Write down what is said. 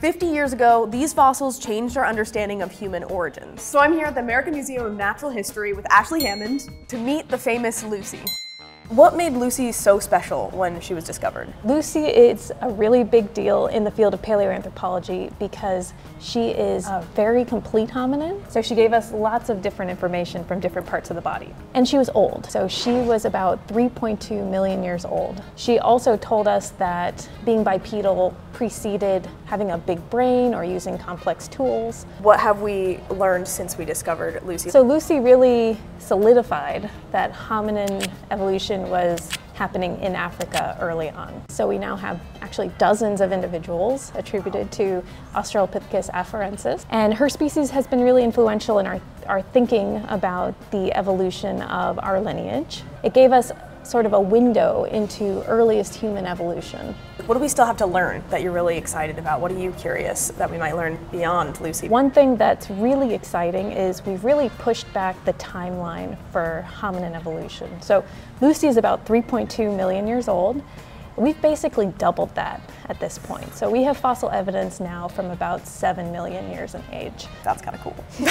50 years ago, these fossils changed our understanding of human origins. So I'm here at the American Museum of Natural History with Ashley Hammond to meet the famous Lucy. What made Lucy so special when she was discovered? Lucy is a really big deal in the field of paleoanthropology because she is a very complete hominid. So she gave us lots of different information from different parts of the body. And she was old, so she was about 3.2 million years old. She also told us that being bipedal preceded having a big brain or using complex tools. What have we learned since we discovered Lucy? So Lucy really solidified that hominin evolution was happening in Africa early on. So we now have actually dozens of individuals attributed to Australopithecus afarensis. And her species has been really influential in our thinking about the evolution of our lineage. It gave us sort of a window into earliest human evolution. What do we still have to learn that you're really excited about? What are you curious that we might learn beyond Lucy? One thing that's really exciting is we've really pushed back the timeline for hominin evolution. So Lucy is about 3.2 million years old. We've basically doubled that at this point. So we have fossil evidence now from about 7 million years in age. That's kind of cool.